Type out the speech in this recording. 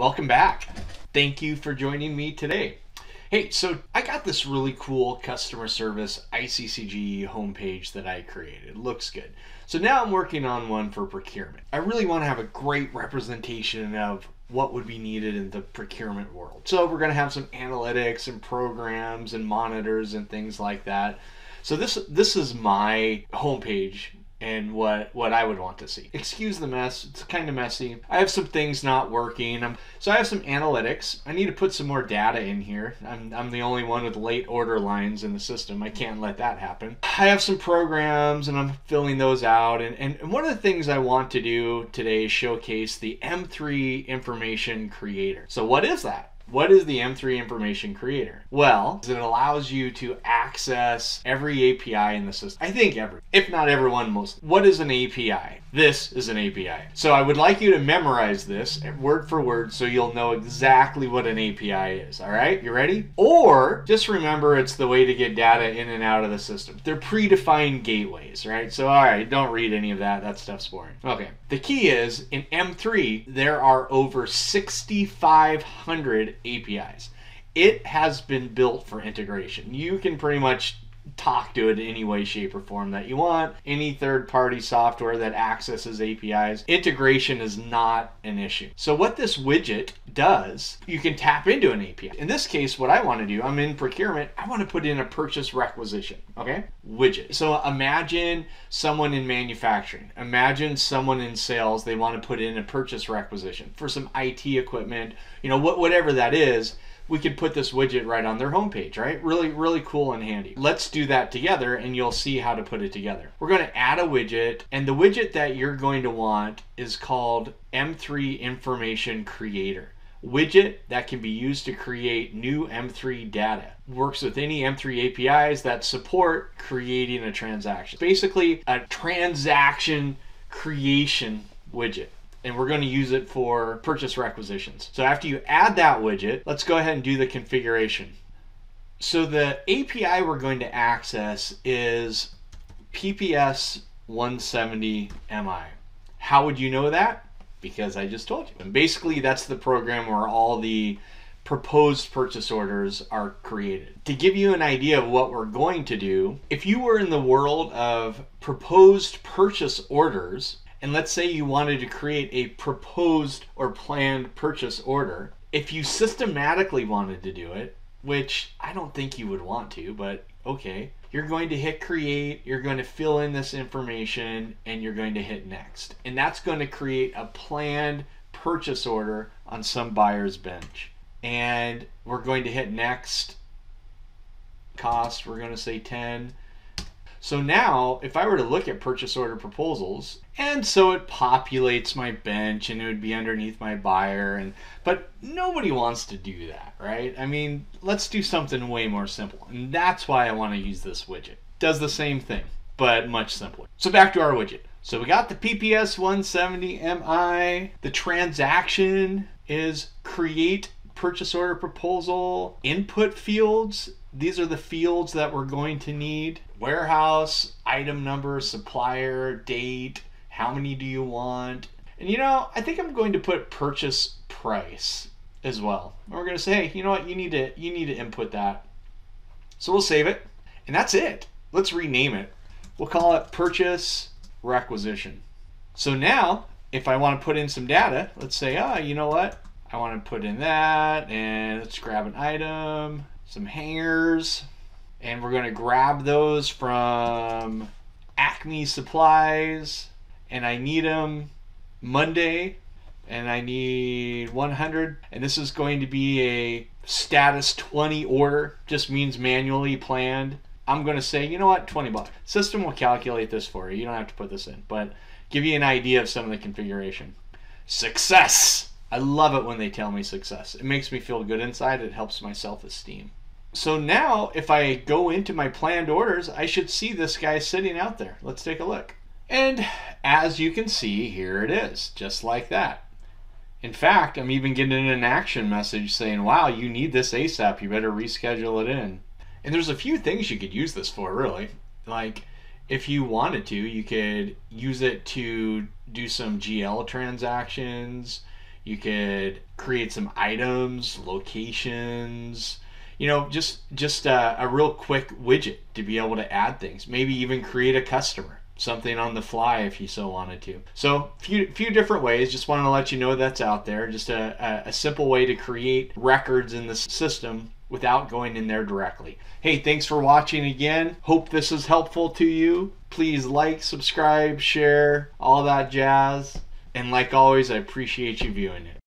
Welcome back. Thank you for joining me today. Hey, so I got this really cool customer service ICCG homepage that I created. It looks good. So now I'm working on one for procurement. I really want to have a great representation of what would be needed in the procurement world. So we're going to have some analytics and programs and monitors and things like that. So this is my homepage and what I would want to see. Excuse the mess, it's kind of messy. I have some things not working. So I have some analytics. I need to put some more data in here. I'm the only one with late order lines in the system. I can't let that happen. I have some programs and I'm filling those out. And one of the things I want to do today is showcase the M3 Information Creator. So what is that? What is the M3 Information Creator? Well, it allows you to access every API in the system. I think every, if not everyone, most. What is an API? This is an API. So I would like you to memorize this word for word so you'll know exactly what an API is. All right, you ready? Or just remember it's the way to get data in and out of the system. They're predefined gateways, right? So all right, don't read any of that. That stuff's boring. Okay, the key is in M3, there are over 6,500 APIs. It has been built for integration. You can pretty much talk to it in any way, shape, or form that you want. Any third-party software that accesses APIs, integration is not an issue. So what this widget does, you can tap into an API. In this case, what I want to do, I'm in procurement, I want to put in a purchase requisition, okay? Widget. So imagine someone in manufacturing, imagine someone in sales, they want to put in a purchase requisition for some IT equipment, you know, whatever that is. We could put this widget right on their homepage, right? Really, really cool and handy. Let's do that together and you'll see how to put it together. We're going to add a widget, and the widget that you're going to want is called M3 Information Creator. Widget that can be used to create new M3 data. Works with any M3 APIs that support creating a transaction. Basically a transaction creation widget. And we're going to use it for purchase requisitions. So after you add that widget, let's go ahead and do the configuration. So the API we're going to access is PPS170MI. How would you know that? Because I just told you. And basically that's the program where all the proposed purchase orders are created. To give you an idea of what we're going to do, if you were in the world of proposed purchase orders, and let's say you wanted to create a proposed or planned purchase order, if you systematically wanted to do it, which I don't think you would want to, but okay, you're going to hit create, you're going to fill in this information, and you're going to hit next. And that's going to create a planned purchase order on some buyer's bench. And we're going to hit next. Cost, we're going to say 10. So now, if I were to look at purchase order proposals, and so it populates my bench and it would be underneath my buyer, but nobody wants to do that, right? I mean, let's do something way more simple. And that's why I want to use this widget. Does the same thing, but much simpler. So back to our widget. So we got the PPS170MI. The transaction is create purchase order proposal. Input fields, these are the fields that we're going to need. Warehouse, item number, supplier, date, how many do you want? And you know, I think I'm going to put purchase price as well. And we're gonna say, hey, you know what, you need to input that. So we'll save it, and that's it. Let's rename it. We'll call it purchase requisition. So now, if I wanna put in some data, let's say, oh, you know what? I wanna put in that, and let's grab an item, some hangers, and we're gonna grab those from Acme Supplies, and I need them Monday, and I need 100, and this is going to be a status 20 order, just means manually planned. I'm gonna say, you know what, 20 bucks. System will calculate this for you, you don't have to put this in, but give you an idea of some of the configuration. Success! I love it when they tell me success. It makes me feel good inside, it helps my self-esteem. So now if I go into my planned orders, I should see this guy sitting out there. Let's take a look. And as you can see, here it is, just like that. In fact, I'm even getting an action message saying, wow, you need this ASAP, you better reschedule it in. And there's a few things you could use this for, really. Like if you wanted to, you could use it to do some GL transactions. You could create some items, locations, you know, just a real quick widget to be able to add things. Maybe even create a customer, something on the fly if you so wanted to. So few different ways. Just wanted to let you know that's out there. Just a simple way to create records in the system without going in there directly. Hey, thanks for watching again. Hope this is helpful to you. Please like, subscribe, share, all that jazz. And like always, I appreciate you viewing it.